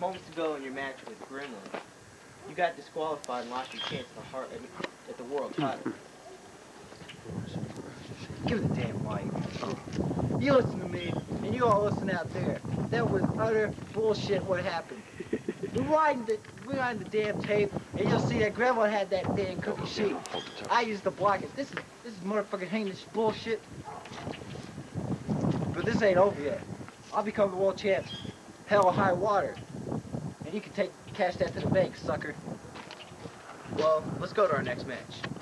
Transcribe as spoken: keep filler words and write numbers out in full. Moments ago in your match with Gremlin, you got disqualified and lost your chance at the, heart, at the world title. Give it a damn light. You listen to me, and you all listen out there. That was utter bullshit what happened. Rewind the, rewind the damn tape, and you'll see that Gremlin had that damn cookie sheet. I used to block it. This is, this is motherfucking heinous bullshit. But this ain't over yet. I'll become the world champ, hell or high water. And you can take cash that to the bank, sucker. Well, let's go to our next match.